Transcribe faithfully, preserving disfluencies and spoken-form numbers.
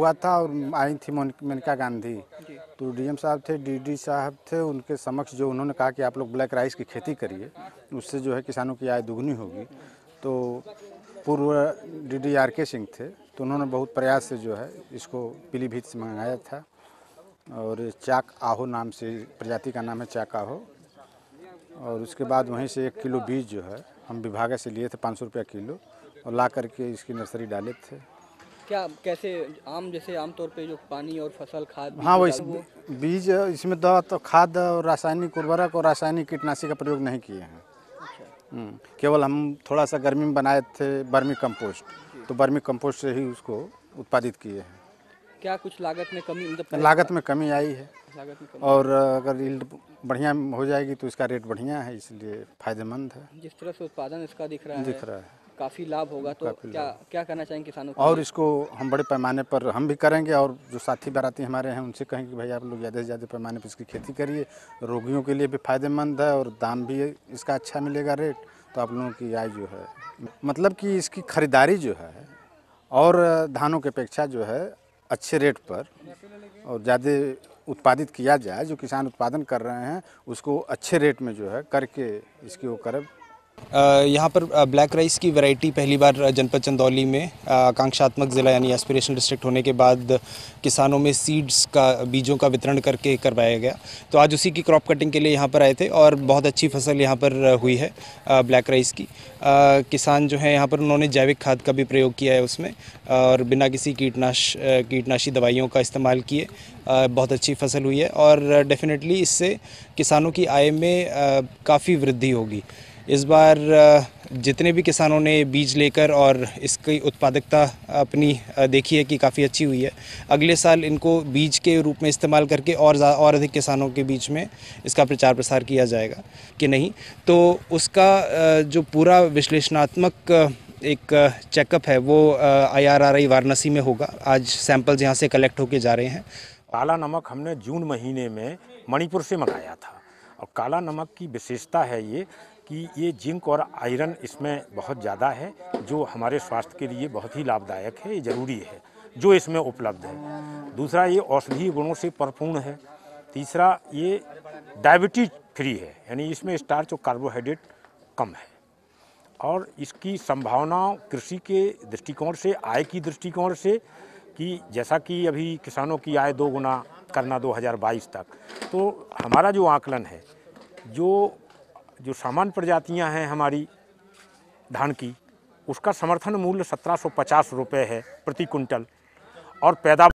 हुआ था और आई थी मेनका गांधी, तो डीएम साहब थे, डीडी साहब थे, उनके समक्ष जो उन्होंने कहा कि आप लोग ब्लैक राइस की खेती करिए, उससे जो है किसानों की आय दुगनी होगी। तो पूर्व डीडी आर के सिंह थे, तो उन्होंने बहुत प्रयास से जो है इसको पीलीभीत से मंगाया था, और चाक आहू नाम से प्रजाति का नाम है, चाक आहू। और उसके बाद वहीं से एक किलो बीज जो है हम विभाग से लिए थे पाँच सौ रुपया किलो, और ला करके इसकी नर्सरी डाले थे। क्या कैसे आम जैसे आमतौर पे जो पानी और फसल खाद? हाँ, वैसे बीज इसमें दवा तो खाद और रासायनिक उर्वरक और रासायनिक कीटनाशी का प्रयोग नहीं किए हैं। अच्छा। केवल हम थोड़ा सा गर्मी में बनाए थे बर्मी कंपोस्ट, तो बर्मी कंपोस्ट से ही उसको उत्पादित किए हैं। क्या कुछ लागत में कमी? मतलब लागत में कमी आई है, लागत में कमी, और अगर यील्ड बढ़िया हो जाएगी तो इसका रेट बढ़िया है, इसलिए फायदेमंद है। जिस तरह से उत्पादन इसका दिख रहा है, दिख रहा है काफ़ी लाभ होगा। तो क्या क्या करना चाहेंगे किसानों को? और इसको हम बड़े पैमाने पर हम भी करेंगे, और जो साथी बाराती हमारे हैं उनसे कहेंगे कि भाई आप लोग ज़्यादा से ज़्यादा पैमाने पर इसकी खेती करिए, रोगियों के लिए भी फायदेमंद है और दाम भी इसका अच्छा मिलेगा रेट, तो आप लोगों की आय जो है, मतलब कि इसकी खरीदारी जो है और धानों की अपेक्षा जो है अच्छे रेट पर और ज़्यादा उत्पादित किया जाए, जो किसान उत्पादन कर रहे हैं उसको अच्छे रेट में जो है करके इसकी वो करें। यहाँ पर ब्लैक राइस की वैरायटी पहली बार जनपद चंदौली में आकांक्षात्मक ज़िला यानी एस्पिरेशनल डिस्ट्रिक्ट होने के बाद किसानों में सीड्स का बीजों का वितरण करके करवाया गया। तो आज उसी की क्रॉप कटिंग के लिए यहाँ पर आए थे और बहुत अच्छी फसल यहाँ पर हुई है ब्लैक राइस की। किसान जो है यहाँ पर उन्होंने जैविक खाद का भी प्रयोग किया है उसमें, और बिना किसी कीटनाश कीटनाशी दवाइयों का इस्तेमाल किए बहुत अच्छी फसल हुई है, और डेफिनेटली इससे किसानों की आय में काफ़ी वृद्धि होगी। इस बार जितने भी किसानों ने बीज लेकर और इसकी उत्पादकता अपनी देखी है कि काफ़ी अच्छी हुई है, अगले साल इनको बीज के रूप में इस्तेमाल करके और और अधिक किसानों के बीच में इसका प्रचार प्रसार किया जाएगा कि नहीं, तो उसका जो पूरा विश्लेषणात्मक एक चेकअप है वो I R R I Varanasi में होगा। आज सैंपल्स यहाँ से कलेक्ट होके जा रहे हैं। काला नमक हमने जून महीने में मणिपुर से मंगाया था, और काला नमक की विशेषता है ये कि ये जिंक और आयरन इसमें बहुत ज़्यादा है, जो हमारे स्वास्थ्य के लिए बहुत ही लाभदायक है, ये ज़रूरी है जो इसमें उपलब्ध है। दूसरा, ये औषधीय गुणों से परिपूर्ण है। तीसरा, ये डायबिटीज फ्री है, यानी इसमें स्टार्च और कार्बोहाइड्रेट कम है, और इसकी संभावनाओं कृषि के दृष्टिकोण से, आय की दृष्टिकोण से, कि जैसा कि अभी किसानों की आय दो गुना करना दो हज़ार बाईस तक, तो हमारा जो आकलन है, जो जो सामान्य प्रजातियां हैं हमारी धान की, उसका समर्थन मूल्य सत्रह सौ पचास रुपये है प्रति कुंटल, और पैदावार